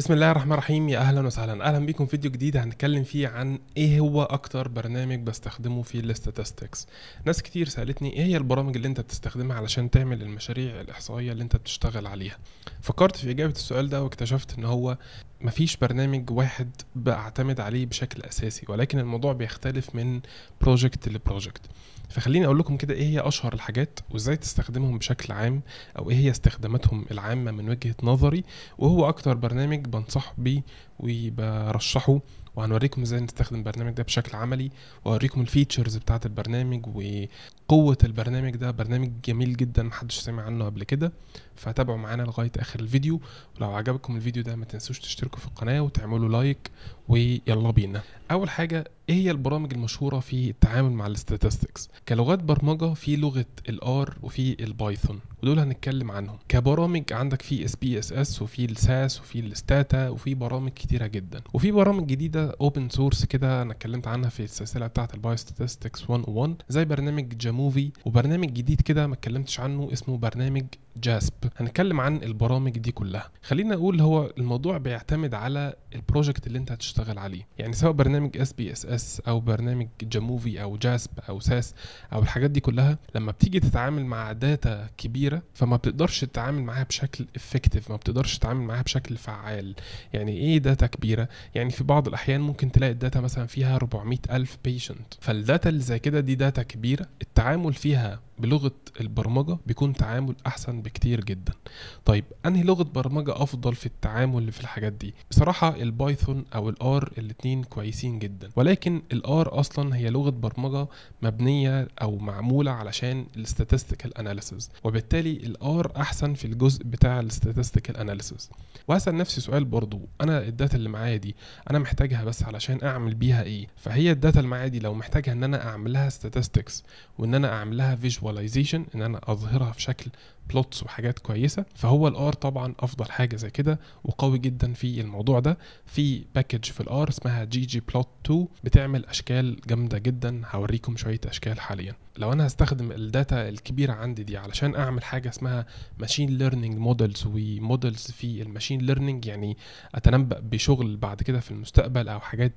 بسم الله الرحمن الرحيم. يا اهلا وسهلا، اهلا بكم في فيديو جديد هنتكلم فيه عن ايه هو اكتر برنامج بستخدمه في الاستاتستكس. ناس كتير سالتني ايه هي البرامج اللي انت بتستخدمها علشان تعمل المشاريع الاحصائيه اللي انت بتشتغل عليها. فكرت في اجابه السؤال ده واكتشفت ان هو مفيش برنامج واحد بعتمد عليه بشكل اساسي، ولكن الموضوع بيختلف من بروجكت لبروجكت. فخليني اقول لكم كده ايه هي اشهر الحاجات وازاي تستخدمهم بشكل عام، او ايه هي استخداماتهم العامه من وجهه نظري، وهو اكتر برنامج بنصح بيه وبرشحه. وهنوريكم ازاي نستخدم البرنامج ده بشكل عملي، وهوريكم الفيتشرز بتاعه البرنامج وقوه البرنامج ده. برنامج جميل جدا محدش سمع عنه قبل كده، فتابعوا معانا لغايه اخر الفيديو. ولو عجبكم الفيديو ده ما تنسوش تشتركوا في القناه وتعملوا لايك، ويلا بينا. اول حاجه، ايه هي البرامج المشهوره في التعامل مع الاستاتستكس كلغات برمجه؟ في لغه الار وفي البايثون، ودول هنتكلم عنهم كبرامج. عندك في SPSS وفي الساس وفي الستاتا وفي برامج كتيره جدا، وفي برامج جديده اوبن سورس كده انا اتكلمت عنها في السلسله بتاعه البايوستاتستكس 101 زي برنامج جاموفي، وبرنامج جديد كده ما اتكلمتش عنه اسمه برنامج جاسب. هنتكلم عن البرامج دي كلها. خلينا اقول هو الموضوع بيعتمد على البروجكت اللي انت هتشتغل عليه، يعني سواء برنامج SPSS او برنامج جاموفي او جاسب او ساس او الحاجات دي كلها، لما بتيجي تتعامل مع داتا كبيره فما بتقدرش تتعامل معاها بشكل افكتيف، ما بتقدرش تتعامل معاها بشكل فعال. يعني ايه داتا كبيره؟ يعني في بعض الاحيان ممكن تلاقي الداتا مثلا فيها 400,000 بيشنت، فالداتا اللي زي كده دي داتا كبيره، التعامل فيها بلغه البرمجه بيكون تعامل احسن بكتير جدا. طيب انهي لغه برمجه افضل في التعامل في الحاجات دي؟ بصراحه البايثون او الار الاتنين كويسين جدا، ولكن الار اصلا هي لغه برمجه مبنيه او معموله علشان الاستاتستيكال اناليسز، وبالتالي الار احسن في الجزء بتاع الاستاتستيكال اناليسز. واسال نفسي سؤال برضو، انا الداتا اللي معايا دي انا محتاجها بس علشان اعمل بيها ايه؟ فهي الداتا اللي معايا دي لو محتاجها ان انا اعمل لها statistics وان انا اعمل لها visualization، ان انا اظهرها في شكل بلوتس وحاجات كويسه، فهو الار طبعا افضل حاجه زي كده وقوي جدا في الموضوع ده. في باكج في الار اسمها ggplot2 بتعمل اشكال جامده جدا، هوريكم شويه اشكال حاليا. لو انا هستخدم الداتا الكبيره عندي دي علشان اعمل حاجه اسمها ماشين ليرنينج مودلز، ومودلز في الماشين ليرنينج يعني اتنبأ بشغل بعد كده في المستقبل او حاجات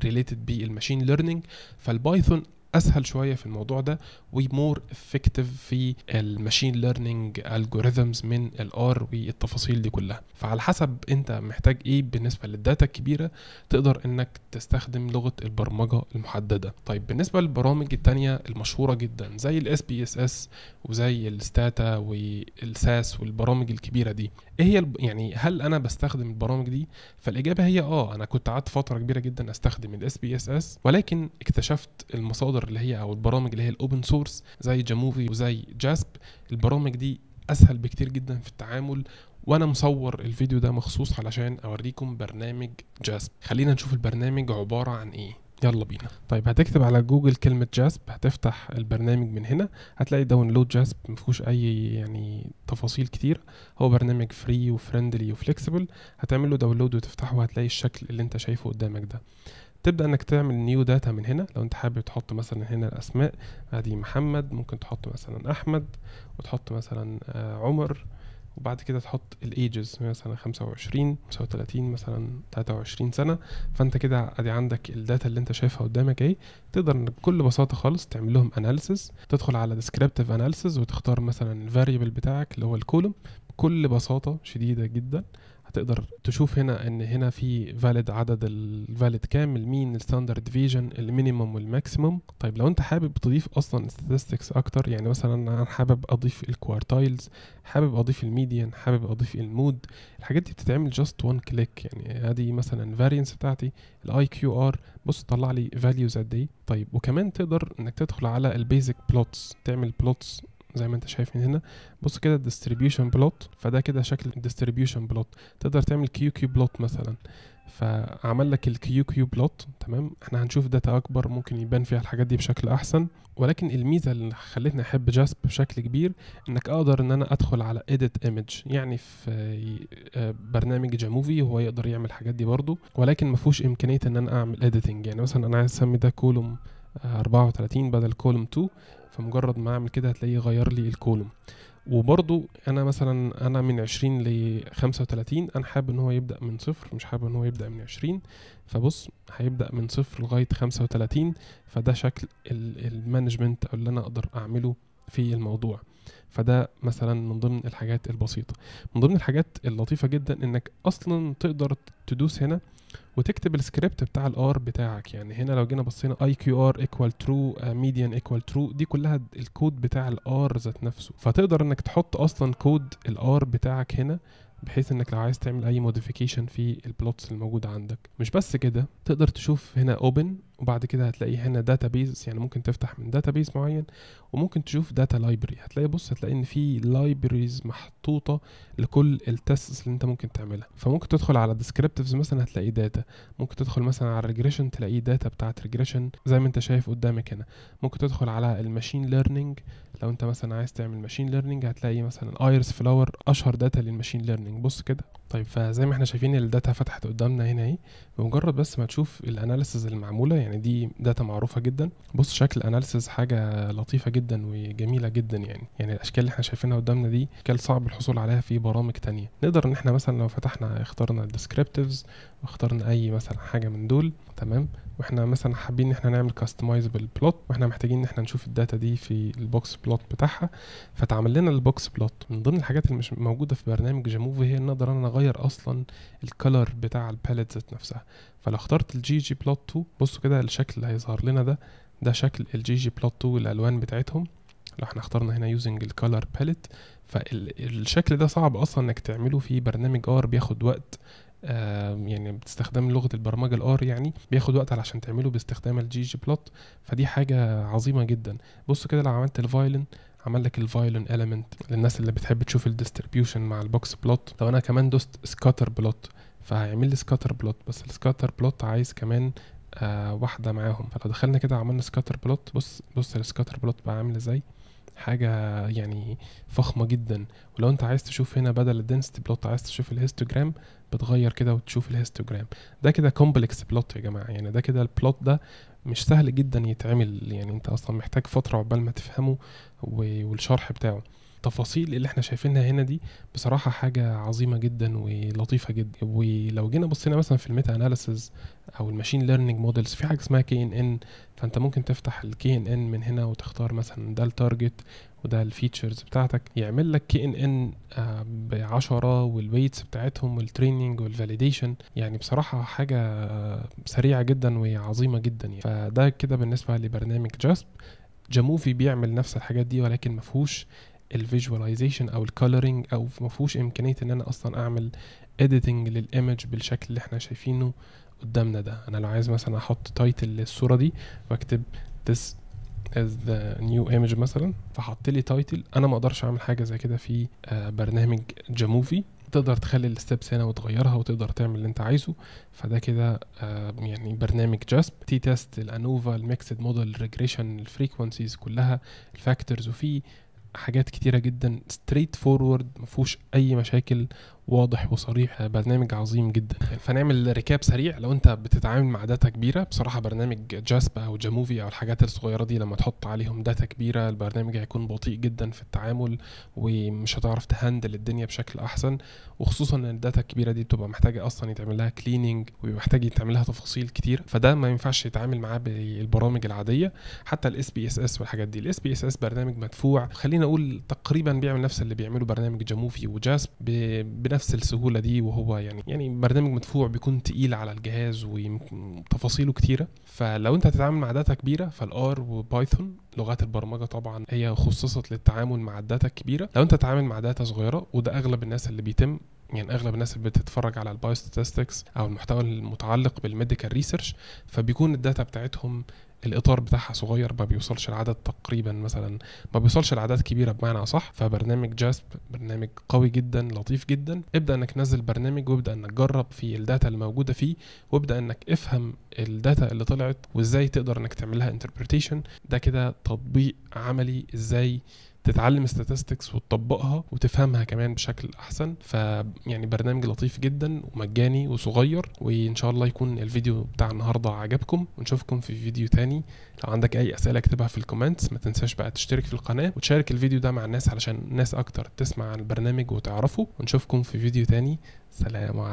ريليتد بالماشين ليرنينج، فالبايثون اسهل شويه في الموضوع ده ومور افكتيف في الماشين ليرنينج الجوريزمز من الار والتفاصيل دي كلها. فعلى حسب انت محتاج ايه بالنسبه للداتا الكبيره تقدر انك تستخدم لغه البرمجه المحدده. طيب بالنسبه للبرامج الثانيه المشهوره جدا زي الاس بي اس اس وزي الستاتا والساس والبرامج الكبيره دي، ايه هي يعني هل انا بستخدم البرامج دي؟ فالاجابه هي انا كنت قعدت فتره كبيره جدا استخدم الاس بي اس اس، ولكن اكتشفت المصادر اللي هي او البرامج اللي هي الاوبن سورس زي جاموفي وزي جاسب. البرامج دي اسهل بكتير جدا في التعامل، وانا مصور الفيديو ده مخصوص علشان اوريكم برنامج جاسب. خلينا نشوف البرنامج عباره عن ايه، يلا بينا. طيب هتكتب على جوجل كلمه جاسب، هتفتح البرنامج من هنا، هتلاقي داونلود جاسب مفيهوش اي يعني تفاصيل كتير، هو برنامج فري وفريندلي وفلكسبل. هتعمل له داونلود وتفتحه، هتلاقي الشكل اللي انت شايفه قدامك ده. تبدأ انك تعمل نيو داتا من هنا. لو انت حابب تحط مثلا هنا الاسماء، ادي محمد، ممكن تحط مثلا احمد، وتحط مثلا عمر، وبعد كده تحط الايجز مثلا 25 35 مثلا 23 سنه. فانت كده ادي عندك الداتا اللي انت شايفها قدامك اهي. تقدر بكل بساطه خالص تعمل لهم اناليسز، تدخل على ديسكريبتيف اناليسز وتختار مثلا الفاريبل بتاعك اللي هو الكولوم. بكل بساطه شديده جدا تقدر تشوف هنا ان هنا في valid، عدد الفاليد كام، المين، الستاندرد ديفيجن، المينيمم والماكسيمم. طيب لو انت حابب تضيف اصلا statistics اكتر، يعني مثلا انا حابب اضيف الكوارتايلز، حابب اضيف الميديان، حابب اضيف المود، الحاجات دي بتتعمل جاست وان كليك. يعني ادي مثلا variance بتاعتي الاي كيو ار، بص طلع لي values قد ايه. طيب وكمان تقدر انك تدخل على البيزك بلوتس، تعمل بلوتس زي ما انت شايف من هنا، بص كده الديستريبيوشن بلوت، فده كده شكل الديستريبيوشن بلوت. تقدر تعمل كيو كيو بلوت مثلا، فعمل لك الكيو كيو بلوت. تمام، احنا هنشوف داتا اكبر ممكن يبان فيها الحاجات دي بشكل احسن، ولكن الميزه اللي خلتني احب جاسب بشكل كبير انك اقدر ان انا ادخل على edit image. يعني في برنامج جاموفي هو يقدر يعمل الحاجات دي برضو، ولكن ما فيهوش امكانيه ان انا اعمل editing. يعني مثلا انا عايز اسمي ده كولوم 34 بدل كولوم 2، فمجرد ما اعمل كده هتلاقيه غير لي الكولوم. وبرضو انا مثلا انا من 20 ل 35 انا حابب ان هو يبدأ من صفر، مش حابب ان هو يبدأ من 20. فبص هيبدأ من صفر لغاية 35، فده شكل المانجمنت او اللي انا اقدر اعمله في الموضوع. فده مثلا من ضمن الحاجات البسيطة. من ضمن الحاجات اللطيفة جدا انك اصلا تقدر تدوس هنا وتكتب السكريبت بتاع الار بتاعك. يعني هنا لو جينا بصينا IQR equal true median equal true، دي كلها الكود بتاع الار ذات نفسه. فتقدر انك تحط اصلا كود الار بتاعك هنا، بحيث انك لو عايز تعمل اي موديفيكيشن في البلوتس الموجودة عندك. مش بس كده، تقدر تشوف هنا open، وبعد كده هتلاقي هنا داتابيز. يعني ممكن تفتح من داتابيز معين، وممكن تشوف داتا لايبرري. هتلاقي بص هتلاقي ان في لايبرريز محطوطه لكل التستس اللي انت ممكن تعملها. فممكن تدخل على ديسكريبتيفز مثلا هتلاقي داتا، ممكن تدخل مثلا على الريجريشن تلاقي داتا بتاعه ريجريشن زي ما انت شايف قدامك هنا. ممكن تدخل على الماشين ليرنينج، لو انت مثلا عايز تعمل ماشين ليرنينج هتلاقي مثلا ايرس فلاور اشهر داتا للماشين ليرنينج. بص كده. طيب فزي ما احنا شايفين الداتا فتحت قدامنا هنا اهي، بمجرد بس ما تشوف الاناليسز المعموله. يعني دي داتا معروفه جدا. بص شكل اناليسز حاجه لطيفه جدا وجميله جدا. يعني الاشكال اللي احنا شايفينها قدامنا دي اشكال صعب الحصول عليها في برامج تانية. نقدر ان احنا مثلا لو فتحنا اخترنا الديسكريبتيفز واخترنا اي مثلا حاجه من دول، تمام، واحنا مثلا حابين ان احنا نعمل كاستمايزبل بلوت، واحنا محتاجين ان احنا نشوف الداتا دي في البوكس بلوت بتاعها، فتعمل لنا البوكس بلوت. من ضمن الحاجات اللي مش موجوده في برنامج جاموفي هي ان اقدر انا اغير اصلا الكلر بتاع الباليت ذات نفسها. فلو اخترت الجي جي بلوت 2، بصوا كده الشكل اللي هيظهر لنا ده شكل الجي جي بلوت 2، الالوان بتاعتهم. لو احنا اخترنا هنا يوزنج الكلر باليت، فالشكل ده صعب اصلا انك تعمله في برنامج ار، بياخد وقت. يعني بتستخدم لغه البرمجه الار، يعني بياخد وقت علشان تعمله باستخدام الجي جي بلوت. فدي حاجه عظيمه جدا. بصوا كده لو عملت الفايلن، عمل لك الفايلن element للناس اللي بتحب تشوف الديستريبيوشن مع البوكس بلوت. لو انا كمان دوست سكاتر بلوت، فهيعمل لي سكاتر بلوت، بس السكاتر بلوت عايز كمان واحده معاهم. فلو دخلنا كده عملنا سكاتر بلوت، بص السكاتر بلوت بقى عامل ازاي، حاجه يعني فخمه جدا. ولو انت عايز تشوف هنا بدل الدنسيتي بلوت عايز تشوف الهيستوجرام، بتغير كده وتشوف الهيستوجرام. ده كده كومبلكس بلوت يا جماعه. يعني ده كده البلوت ده مش سهل جدا يتعمل، يعني انت اصلا محتاج فتره عقبال ما تفهمه والشرح بتاعه. التفاصيل اللي احنا شايفينها هنا دي بصراحه حاجه عظيمه جدا ولطيفه جدا. ولو جينا بصينا مثلا في الميتا اناليسز او الماشين ليرنينج مودلز، في حاجه اسمها KNN. فانت ممكن تفتح KNN من هنا وتختار مثلا ده التارجت وده الفيتشرز بتاعتك، يعمل لك KNN ب10 والويتس بتاعتهم والتريننج والفاليديشن. يعني بصراحه حاجه سريعه جدا وعظيمه جدا. يعني فده كده بالنسبه لبرنامج JASP. جاموفي بيعمل نفس الحاجات دي، ولكن مفهوش الفيجواليزيشن او الكولرنج، او مفهوش امكانيه ان انا اصلا اعمل اديتنج للايمج بالشكل اللي احنا شايفينه قدامنا ده. انا لو عايز مثلا احط تايتل للصوره دي واكتب this as the new image مثلا، فحط لي تايتل. انا ما اقدرش اعمل حاجه زي كده في برنامج جاموفي. تقدر تخلي الستبس هنا وتغيرها، وتقدر تعمل اللي انت عايزه. فده كده يعني برنامج جاسب. تي تيست، الانوفا، الميكسد موديل، ريجريشن، الفريكوانسيز كلها، الفاكتورز، وفيه حاجات كتيرة جدا ستريت فورورد، مفهوش اي مشاكل، واضح وصريح. برنامج عظيم جدا. فنعمل ريكاب سريع. لو انت بتتعامل مع داتا كبيرة، بصراحة برنامج JASP او جاموفي او الحاجات الصغيرة دي لما تحط عليهم داتا كبيرة البرنامج هيكون بطيء جدا في التعامل، ومش هتعرف تهندل الدنيا بشكل احسن. وخصوصا ان الداتا الكبيرة دي بتبقى محتاجة اصلا يتعمل لها كليننج، ومحتاج يتعمل لها تفاصيل كتير. فده ما ينفعش يتعامل معاه بالبرامج العادية، حتى الاس بي اس اس والحاجات دي. الاس بي اس اس برنامج مدفوع، خلينا اقول تقريبا بيعمل نفس اللي بيعمله برنامج جاموفي وجاسب بنفس السهوله دي. وهو يعني برنامج مدفوع بيكون تقيل على الجهاز وتفاصيله كتيره. فلو انت هتتعامل مع داتا كبيره، فالار وبايثون لغات البرمجه طبعا هي خصصت للتعامل مع الداتا الكبيره. لو انت هتتعامل مع داتا صغيره، وده اغلب الناس اللي بيتم، يعني اغلب الناس اللي بتتفرج على البايوستاتستكس او المحتوى المتعلق بالميديكال ريسيرش، فبيكون الداتا بتاعتهم الاطار بتاعها صغير، ما بيوصلش العدد تقريبا مثلا، ما بيوصلش العدد كبيره بمعنى صح. فبرنامج جاسب برنامج قوي جدا لطيف جدا. ابدا انك نزل برنامج، وابدا انك جرب في الداتا الموجوده فيه، وابدا انك افهم الداتا اللي طلعت وازاي تقدر انك تعمل لها انتربريتيشن. ده كده تطبيق عملي ازاي تتعلم statistics وتطبقها وتفهمها كمان بشكل احسن. فيعني برنامج لطيف جدا ومجاني وصغير. وان شاء الله يكون الفيديو بتاع النهارده عجبكم، ونشوفكم في فيديو تاني. تاني. لو عندك اي اسئله اكتبها في الكومنتس. ما تنساش بقى تشترك في القناه وتشارك الفيديو ده مع الناس علشان الناس اكتر تسمع عن البرنامج وتعرفه. ونشوفكم في فيديو تاني. سلام عليكم.